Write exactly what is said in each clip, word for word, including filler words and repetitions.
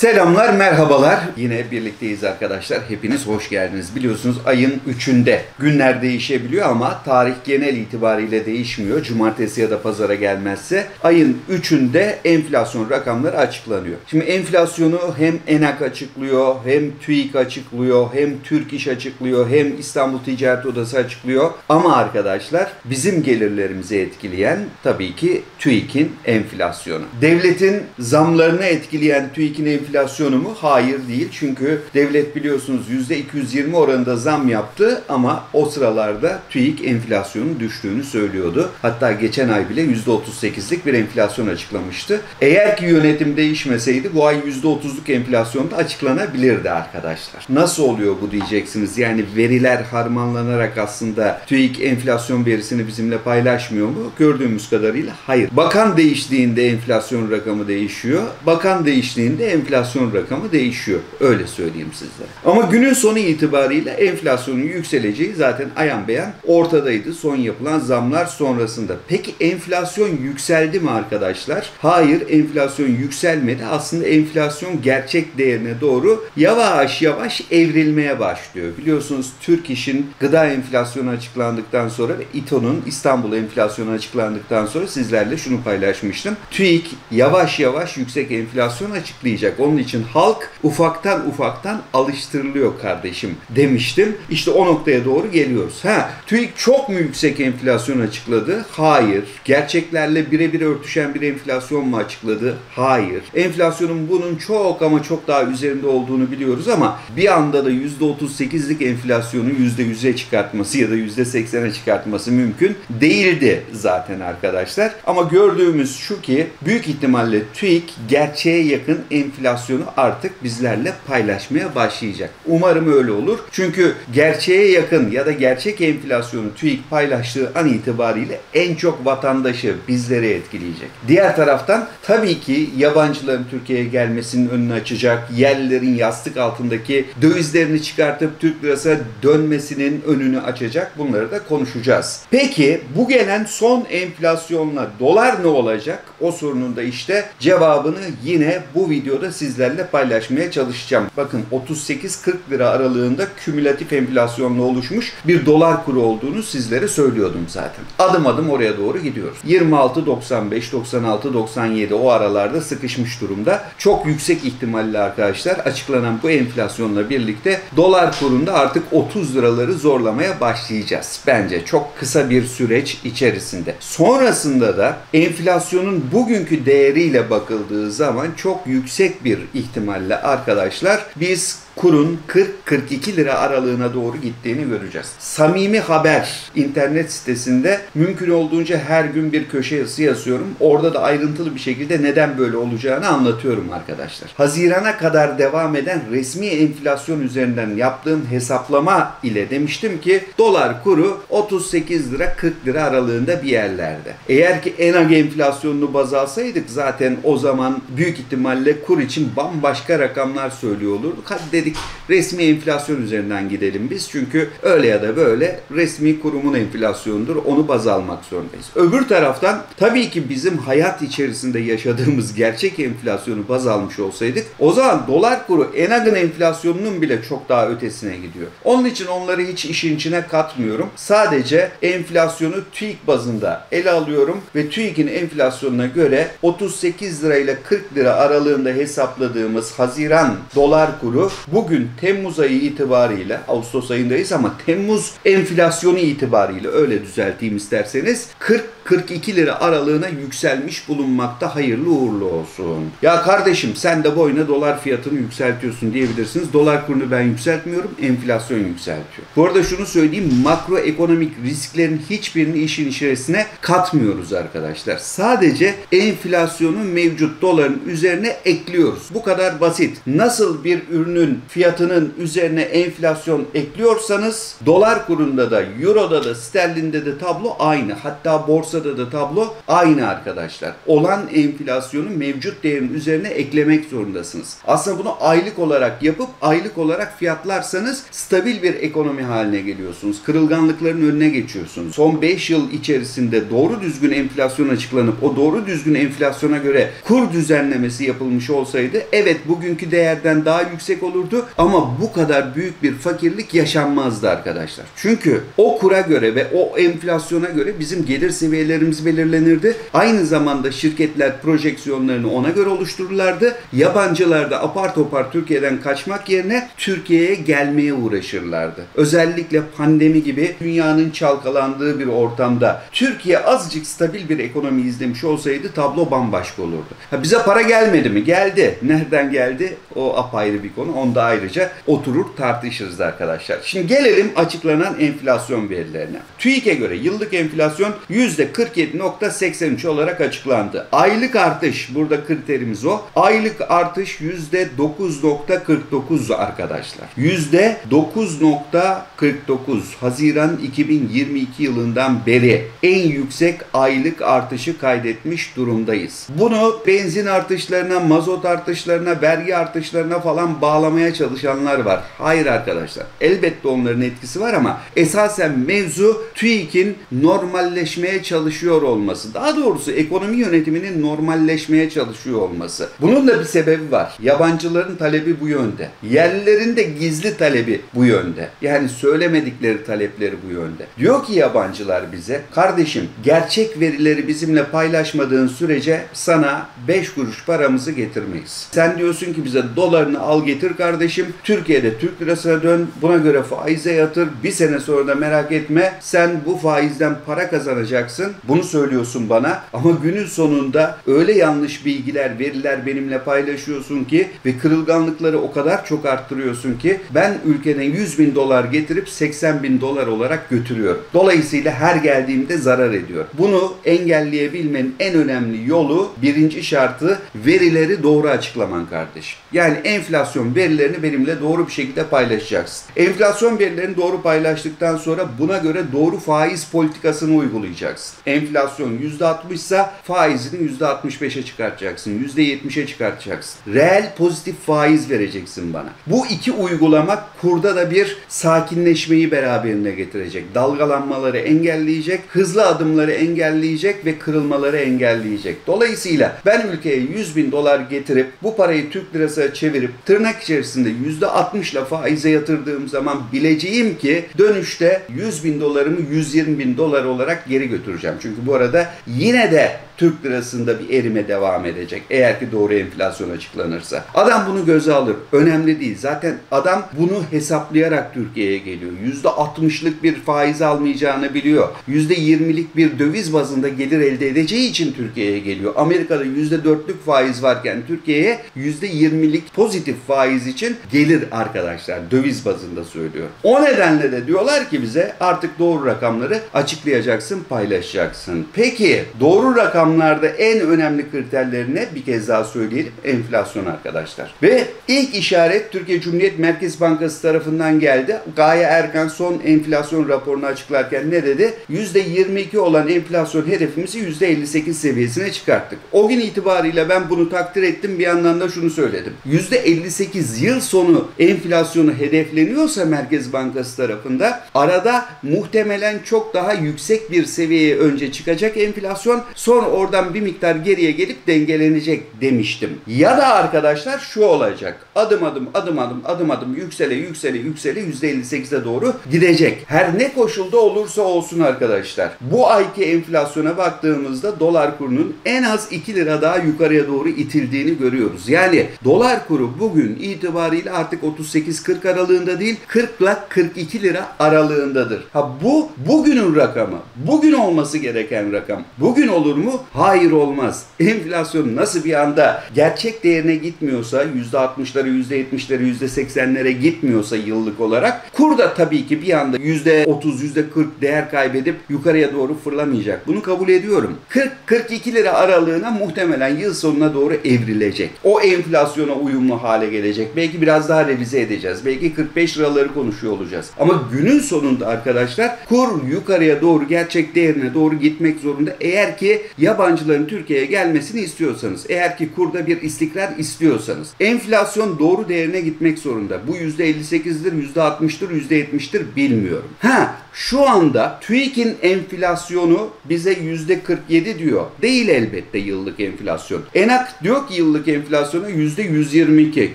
Selamlar, merhabalar. Yine birlikteyiz arkadaşlar. Hepiniz hoş geldiniz. Biliyorsunuz ayın üçünde günler değişebiliyor ama tarih genel itibariyle değişmiyor. Cumartesi ya da pazara gelmezse ayın üçünde enflasyon rakamları açıklanıyor. Şimdi enflasyonu hem ENAG açıklıyor, hem TÜİK açıklıyor, hem Türk İş açıklıyor, hem İstanbul Ticaret Odası açıklıyor. Ama arkadaşlar bizim gelirlerimizi etkileyen tabii ki TÜİK'in enflasyonu. Devletin zamlarını etkileyen TÜİK'in enflasyonu mu? Hayır değil. Çünkü devlet biliyorsunuz yüzde iki yüz yirmi oranında zam yaptı ama o sıralarda TÜİK enflasyonun düştüğünü söylüyordu. Hatta geçen ay bile yüzde otuz sekizlik bir enflasyon açıklamıştı. Eğer ki yönetim değişmeseydi bu ay yüzde otuzluk enflasyon da açıklanabilirdi arkadaşlar. Nasıl oluyor bu diyeceksiniz. Yani veriler harmanlanarak aslında TÜİK enflasyon verisini bizimle paylaşmıyor mu? Gördüğümüz kadarıyla hayır. Bakan değiştiğinde enflasyon rakamı değişiyor. Bakan değiştiğinde enflasyon rakamı değişiyor. Öyle söyleyeyim sizlere. Ama günün sonu itibariyle enflasyonun yükseleceği zaten ayan beyan ortadaydı. Son yapılan zamlar sonrasında. Peki enflasyon yükseldi mi arkadaşlar? Hayır, enflasyon yükselmedi. Aslında enflasyon gerçek değerine doğru yavaş yavaş evrilmeye başlıyor. Biliyorsunuz Türk İş'in gıda enflasyonu açıklandıktan sonra ve İ T O'nun İstanbul enflasyonu açıklandıktan sonra sizlerle şunu paylaşmıştım. TÜİK yavaş yavaş yüksek enflasyon açıklayacak. Onun için halk ufaktan ufaktan alıştırılıyor kardeşim demiştim. İşte o noktaya doğru geliyoruz. Ha, TÜİK çok mu yüksek enflasyon açıkladı? Hayır. Gerçeklerle birebir örtüşen bir enflasyon mu açıkladı? Hayır. Enflasyonun bunun çok ama çok daha üzerinde olduğunu biliyoruz ama bir anda da yüzde otuz sekizlik enflasyonu yüzde yüze çıkartması ya da yüzde seksene çıkartması mümkün değildi zaten arkadaşlar. Ama gördüğümüz şu ki büyük ihtimalle TÜİK gerçeğe yakın enflasyonu artık bizlerle paylaşmaya başlayacak. Umarım öyle olur. Çünkü gerçeğe yakın ya da gerçek enflasyonu TÜİK paylaştığı an itibariyle en çok vatandaşı, bizleri etkileyecek. Diğer taraftan tabii ki yabancıların Türkiye'ye gelmesinin önünü açacak, yerlilerin yastık altındaki dövizlerini çıkartıp Türk lirasına dönmesinin önünü açacak. Bunları da konuşacağız. Peki bu gelen son enflasyonla dolar ne olacak? O sorunun da işte cevabını yine bu videoda sizlerle paylaşmaya çalışacağım. Bakın otuz sekiz kırk lira aralığında kümülatif enflasyonla oluşmuş bir dolar kuru olduğunu sizlere söylüyordum zaten. Adım adım oraya doğru gidiyoruz. yirmi altı doksan beş doksan altı doksan yedi o aralarda sıkışmış durumda. Çok yüksek ihtimalle arkadaşlar açıklanan bu enflasyonla birlikte dolar kurunda artık otuz liraları zorlamaya başlayacağız. Bence çok kısa bir süreç içerisinde. Sonrasında da enflasyonun bugünkü değeriyle bakıldığı zaman çok yüksek bir ihtimalle arkadaşlar biz kurun kırk kırk iki lira aralığına doğru gittiğini göreceğiz. Samimi Haber internet sitesinde mümkün olduğunca her gün bir köşe yazısı yazıyorum. Orada da ayrıntılı bir şekilde neden böyle olacağını anlatıyorum arkadaşlar. Hazirana kadar devam eden resmi enflasyon üzerinden yaptığım hesaplama ile demiştim ki dolar kuru otuz sekiz lira kırk lira aralığında bir yerlerde. Eğer ki ENAG enflasyonunu baz alsaydık zaten o zaman büyük ihtimalle kur için bambaşka rakamlar söylüyor olurduk. Hadi dedik resmi enflasyon üzerinden gidelim biz. Çünkü öyle ya da böyle resmi kurumun enflasyonudur. Onu baz almak zorundayız. Öbür taraftan tabii ki bizim hayat içerisinde yaşadığımız gerçek enflasyonu baz almış olsaydık o zaman dolar kuru ENAG'ın enflasyonunun bile çok daha ötesine gidiyor. Onun için onları hiç işin içine katmıyorum. Sadece enflasyonu TÜİK bazında ele alıyorum ve TÜİK'in enflasyonuna göre otuz sekiz lirayla kırk lira aralığında hesapladığımız Haziran dolar kuru bugün Temmuz ayı itibariyle, Ağustos ayındayız ama Temmuz enflasyonu itibariyle öyle düzelteyim isterseniz kırk kırk iki lira aralığına yükselmiş bulunmakta. Hayırlı uğurlu olsun. Ya kardeşim sen de boyuna dolar fiyatını yükseltiyorsun diyebilirsiniz. Dolar kurunu ben yükseltmiyorum, enflasyon yükseltiyor. Bu arada şunu söyleyeyim, makroekonomik risklerin hiçbirini işin içerisine katmıyoruz arkadaşlar. Sadece enflasyonun mevcut doların üzerine ekliyoruz. Bu kadar basit. Nasıl bir ürünün fiyatının üzerine enflasyon ekliyorsanız dolar kurunda da, euroda da, sterlinde de tablo aynı. Hatta borsa Borsada da tablo aynı arkadaşlar. Olan enflasyonu mevcut değerin üzerine eklemek zorundasınız. Aslında bunu aylık olarak yapıp aylık olarak fiyatlarsanız stabil bir ekonomi haline geliyorsunuz. Kırılganlıkların önüne geçiyorsunuz. Son beş yıl içerisinde doğru düzgün enflasyon açıklanıp o doğru düzgün enflasyona göre kur düzenlemesi yapılmış olsaydı evet bugünkü değerden daha yüksek olurdu ama bu kadar büyük bir fakirlik yaşanmazdı arkadaşlar. Çünkü o kura göre ve o enflasyona göre bizim gelir seviyelerimiz belirlenirdi. Aynı zamanda şirketler projeksiyonlarını ona göre oluştururlardı. Yabancılar da apar topar Türkiye'den kaçmak yerine Türkiye'ye gelmeye uğraşırlardı. Özellikle pandemi gibi dünyanın çalkalandığı bir ortamda Türkiye azıcık stabil bir ekonomi izlemiş olsaydı tablo bambaşka olurdu. Ha, bize para gelmedi mi? Geldi. Nereden geldi? O apayrı bir konu. Onda ayrıca oturur tartışırız arkadaşlar. Şimdi gelelim açıklanan enflasyon verilerine. TÜİK'e göre yıllık enflasyon yüzde kırk yedi nokta seksen üç olarak açıklandı. Aylık artış, burada kriterimiz o. Aylık artış yüzde dokuz nokta kırk dokuz arkadaşlar. yüzde dokuz nokta kırk dokuz Haziran iki bin yirmi iki yılından beri en yüksek aylık artışı kaydetmiş durumdayız. Bunu benzin artışlarına, mazot artışlarına, vergi artışlarına falan bağlamaya çalışanlar var. Hayır arkadaşlar. Elbette onların etkisi var ama esasen mevzu TÜİK'in normalleşmeye çalışıyor olması. Daha doğrusu ekonomi yönetiminin normalleşmeye çalışıyor olması. Bunun da bir sebebi var. Yabancıların talebi bu yönde. Yerlilerin de gizli talebi bu yönde. Yani söylemedikleri talepleri bu yönde. Diyor ki yabancılar bize, kardeşim gerçek verileri bizimle paylaşmadığın sürece sana beş kuruş paramızı getirmeyiz. Sen diyorsun ki bize dolarını al getir kardeşim. Türkiye'de Türk lirasına dön. Buna göre faize yatır. Bir sene sonra da merak etme. Sen bu faizden para kazanacaksın. Bunu söylüyorsun bana. Ama günün sonunda öyle yanlış bilgiler, veriler benimle paylaşıyorsun ki ve kırılganlıkları o kadar çok arttırıyorsun ki ben ülkene yüz bin dolar getirip seksen bin dolar olarak götürüyorum. Dolayısıyla her geldiğimde zarar ediyor. Bunu engelleyebilmenin en önemli yolu, birinci şartı verileri doğru açıklaman kardeşim. Yani enflasyon verilerini benimle doğru bir şekilde paylaşacaksın. Enflasyon verilerini doğru paylaştıktan sonra buna göre doğru faiz politikasını uygulayacaksın. Enflasyon yüzde altmış ise faizini yüzde altmış beşe çıkartacaksın. yüzde yetmişe çıkartacaksın. Reel pozitif faiz vereceksin bana. Bu iki uygulama kurda da bir sakinleşmeyi beraberine getirecek. Dalgalanmaları engelleyecek, hızlı adımları engelleyecek ve kırılmaları engelleyecek. Dolayısıyla ben ülkeye yüz bin dolar getirip bu parayı Türk lirasına çevirip tırnak içerisinde yüzde altmış ile faize yatırdığım zaman bileceğim ki dönüşte yüz bin dolarımı yüz yirmi bin dolar olarak geri götüreceğim. Çünkü bu arada yine de Türk lirasında bir erime devam edecek. Eğer ki doğru enflasyon açıklanırsa. Adam bunu göze alır. Önemli değil. Zaten adam bunu hesaplayarak Türkiye'ye geliyor. yüzde altmışlık bir faiz almayacağını biliyor. yüzde yirmilik bir döviz bazında gelir elde edeceği için Türkiye'ye geliyor. Amerika'da yüzde dörtlük faiz varken Türkiye'ye yüzde yirmilik pozitif faiz için gelir arkadaşlar. Döviz bazında söylüyor. O nedenle de diyorlar ki bize artık doğru rakamları açıklayacaksın, paylaşacaksın. Peki doğru rakam en önemli kriterlerine bir kez daha söyleyelim. Enflasyon arkadaşlar. Ve ilk işaret Türkiye Cumhuriyet Merkez Bankası tarafından geldi. Gaye Erkan son enflasyon raporunu açıklarken ne dedi? yüzde yirmi iki olan enflasyon hedefimizi yüzde elli sekiz seviyesine çıkarttık. O gün itibariyle ben bunu takdir ettim. Bir yandan da şunu söyledim. yüzde elli sekiz yıl sonu enflasyonu hedefleniyorsa Merkez Bankası tarafında arada muhtemelen çok daha yüksek bir seviyeye önce çıkacak enflasyon. Sonra oradan bir miktar geriye gelip dengelenecek demiştim. Ya da arkadaşlar şu olacak. Adım adım adım adım adım adım yüksele yüksele yüksele yüzde elli sekize doğru gidecek. Her ne koşulda olursa olsun arkadaşlar. Bu ayki enflasyona baktığımızda dolar kurunun en az iki lira daha yukarıya doğru itildiğini görüyoruz. Yani dolar kuru bugün itibariyle artık otuz sekiz kırk aralığında değil kırk ile kırk iki lira aralığındadır. Ha bu bugünün rakamı. Bugün olması gereken rakam. Bugün olur mu? mu? Hayır, olmaz. Enflasyon nasıl bir anda gerçek değerine gitmiyorsa, yüzde altmışlara, yüzde yetmişlere, yüzde seksenlere gitmiyorsa yıllık olarak, kur da tabii ki bir anda yüzde otuz, yüzde kırk değer kaybedip yukarıya doğru fırlamayacak. Bunu kabul ediyorum. kırk kırk iki lira aralığına muhtemelen yıl sonuna doğru evrilecek. O enflasyona uyumlu hale gelecek. Belki biraz daha revize edeceğiz. Belki kırk beş liraları konuşuyor olacağız. Ama günün sonunda arkadaşlar kur yukarıya doğru, gerçek değerine doğru gitmek zorunda. Eğer ki yabancıların Türkiye'ye gelmesini istiyorsanız, eğer ki kurda bir istikrar istiyorsanız, enflasyon doğru değerine gitmek zorunda. Bu yüzde elli sekizdir, yüzde altmıştır, yüzde yetmiştir bilmiyorum. Ha, şu anda TÜİK'in enflasyonu bize yüzde kırk yedi diyor. Değil elbette yıllık enflasyon. ENAG diyor ki yıllık enflasyonu yüzde yüz yirmi iki.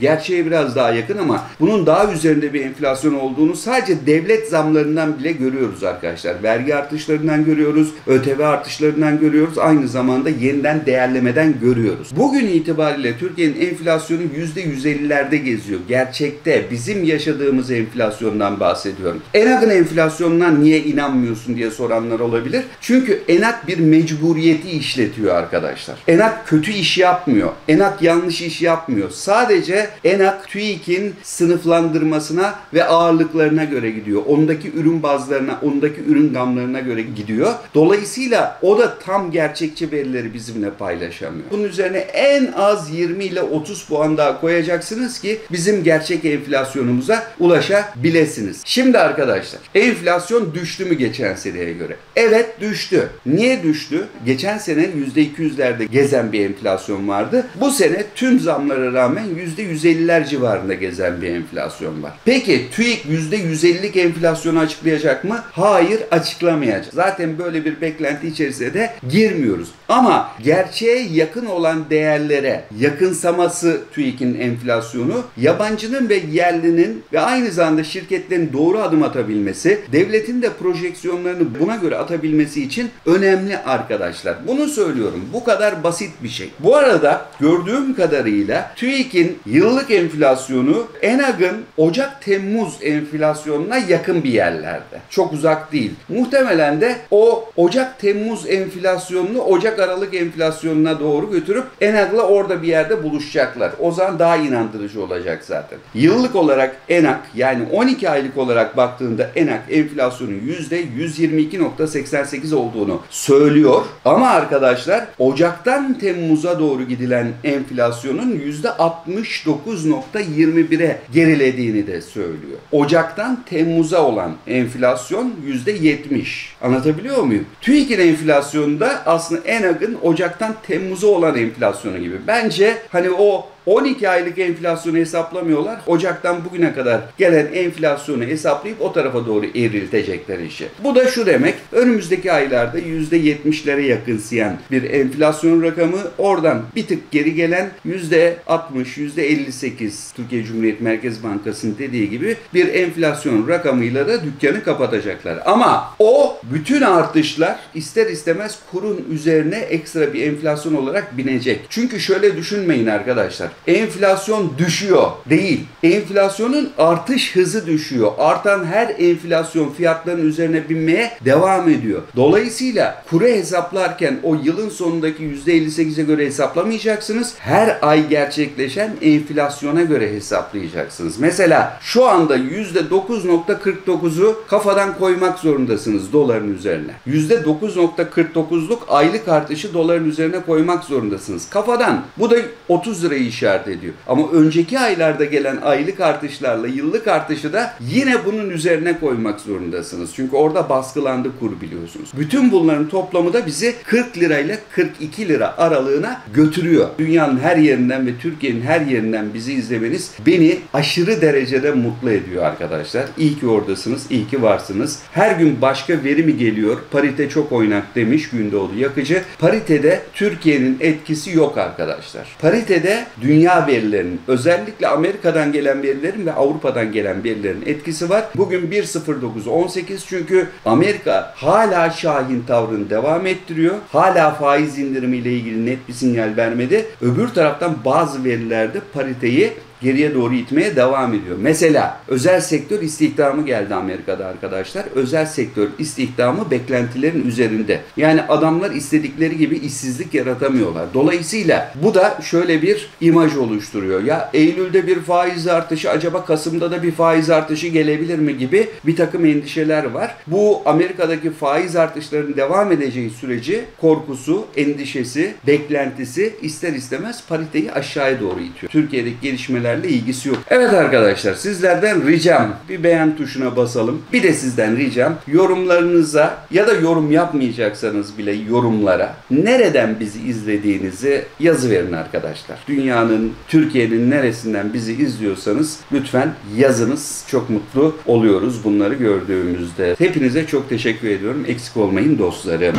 Gerçeğe biraz daha yakın ama bunun daha üzerinde bir enflasyon olduğunu sadece devlet zamlarından bile görüyoruz arkadaşlar. Vergi artışlarından görüyoruz, ÖTV artışlarından görüyoruz, aynı zamanda yeniden değerlemeden görüyoruz. Bugün itibariyle Türkiye'nin enflasyonu yüzde yüz ellilerde geziyor. Gerçekte bizim yaşadığımız enflasyondan bahsediyorum. ENAG'ın enflasyonuna niye inanmıyorsun diye soranlar olabilir. Çünkü ENAG bir mecburiyeti işletiyor arkadaşlar. ENAG kötü iş yapmıyor. ENAG yanlış iş yapmıyor. Sadece ENAG TÜİK'in sınıflandırmasına ve ağırlıklarına göre gidiyor. Ondaki ürün bazlarına, ondaki ürün gamlarına göre gidiyor. Dolayısıyla o da tam gerçekçi verileri bizimle paylaşamıyor. Bunun üzerine en az yirmi ile otuz puan daha koyacaksınız ki bizim gerçek enflasyonumuza ulaşabilesiniz. Şimdi arkadaşlar, enflasyon düştü mü geçen seneye göre? Evet, düştü. Niye düştü? Geçen sene yüzde iki yüzlerde gezen bir enflasyon vardı. Bu sene tüm zamlara rağmen yüzde yüz elliler civarında gezen bir enflasyon var. Peki TÜİK yüzde yüz ellilik enflasyonu açıklayacak mı? Hayır, açıklamayacak. Zaten böyle bir beklenti içerisine de girmiyoruz. Ama gerçeğe yakın olan değerlere yakınsaması TÜİK'in enflasyonu, yabancının ve yerlinin ve aynı zamanda şirketlerin doğru adım atabilmesi, devlet Devletin de projeksiyonlarını buna göre atabilmesi için önemli arkadaşlar. Bunu söylüyorum. Bu kadar basit bir şey. Bu arada gördüğüm kadarıyla TÜİK'in yıllık enflasyonu ENAG'ın Ocak-Temmuz enflasyonuna yakın bir yerlerde. Çok uzak değil. Muhtemelen de o Ocak-Temmuz enflasyonunu Ocak-Aralık enflasyonuna doğru götürüp ENAG'la orada bir yerde buluşacaklar. O zaman daha inandırıcı olacak zaten. Yıllık olarak ENAG, yani on iki aylık olarak baktığında ENAG enflasyonu yüzde yüz yirmi iki nokta seksen sekiz olduğunu söylüyor. Ama arkadaşlar Ocak'tan Temmuz'a doğru gidilen enflasyonun yüzde altmış dokuz nokta yirmi bire gerilediğini de söylüyor. Ocak'tan Temmuz'a olan enflasyon yüzde yetmiş. Anlatabiliyor muyum? TÜİK'in enflasyonu da aslında ENAG'ın Ocak'tan Temmuz'a olan enflasyonu gibi. Bence hani o on iki aylık enflasyonu hesaplamıyorlar. Ocaktan bugüne kadar gelen enflasyonu hesaplayıp o tarafa doğru eğriltecekler işi. Bu da şu demek, önümüzdeki aylarda yüzde yetmişlere yakınsayan bir enflasyon rakamı, oradan bir tık geri gelen yüzde altmış, yüzde elli sekiz Türkiye Cumhuriyet Merkez Bankası'nın dediği gibi bir enflasyon rakamıyla da dükkanı kapatacaklar. Ama o bütün artışlar ister istemez kurun üzerine ekstra bir enflasyon olarak binecek. Çünkü şöyle düşünmeyin arkadaşlar. Enflasyon düşüyor. Değil. Enflasyonun artış hızı düşüyor. Artan her enflasyon fiyatların üzerine binmeye devam ediyor. Dolayısıyla kuru hesaplarken o yılın sonundaki yüzde elli sekize göre hesaplamayacaksınız. Her ay gerçekleşen enflasyona göre hesaplayacaksınız. Mesela şu anda yüzde dokuz nokta kırk dokuzu kafadan koymak zorundasınız doların üzerine. yüzde dokuz nokta kırk dokuzluk aylık artışı doların üzerine koymak zorundasınız. Kafadan. Bu da otuz lirayı işaret ediyor. Ama önceki aylarda gelen aylık artışlarla yıllık artışı da yine bunun üzerine koymak zorundasınız. Çünkü orada baskılandı kur, biliyorsunuz. Bütün bunların toplamı da bizi kırk lirayla kırk iki lira aralığına götürüyor. Dünyanın her yerinden ve Türkiye'nin her yerinden bizi izlemeniz beni aşırı derecede mutlu ediyor arkadaşlar. İyi ki oradasınız, iyi ki varsınız. Her gün başka veri mi geliyor? Parite çok oynak demiş Gündoğdu Yakıcı. Paritede Türkiye'nin etkisi yok arkadaşlar. Paritede dünya verilerinin, özellikle Amerika'dan gelen verilerin ve Avrupa'dan gelen verilerin etkisi var. Bugün bir nokta sıfır dokuz on sekiz, çünkü Amerika hala şahin tavrını devam ettiriyor. Hala faiz indirimiyle ilgili net bir sinyal vermedi. Öbür taraftan bazı verilerde pariteyi geriye doğru itmeye devam ediyor. Mesela özel sektör istihdamı geldi Amerika'da arkadaşlar. Özel sektör istihdamı beklentilerin üzerinde. Yani adamlar istedikleri gibi işsizlik yaratamıyorlar. Dolayısıyla bu da şöyle bir imaj oluşturuyor. Ya Eylül'de bir faiz artışı, acaba Kasım'da da bir faiz artışı gelebilir mi gibi bir takım endişeler var. Bu Amerika'daki faiz artışlarının devam edeceği süreci korkusu, endişesi, beklentisi ister istemez pariteyi aşağıya doğru itiyor. Türkiye'deki gelişmelerle ilgisi yok. Evet arkadaşlar, sizlerden ricam, bir beğen tuşuna basalım. Bir de sizden ricam, yorumlarınıza ya da yorum yapmayacaksanız bile yorumlara nereden bizi izlediğinizi yazıverin arkadaşlar. Dünyanın, Türkiye'nin neresinden bizi izliyorsanız lütfen yazınız. Çok mutlu oluyoruz bunları gördüğümüzde. Hepinize çok teşekkür ediyorum. Eksik olmayın dostlarım.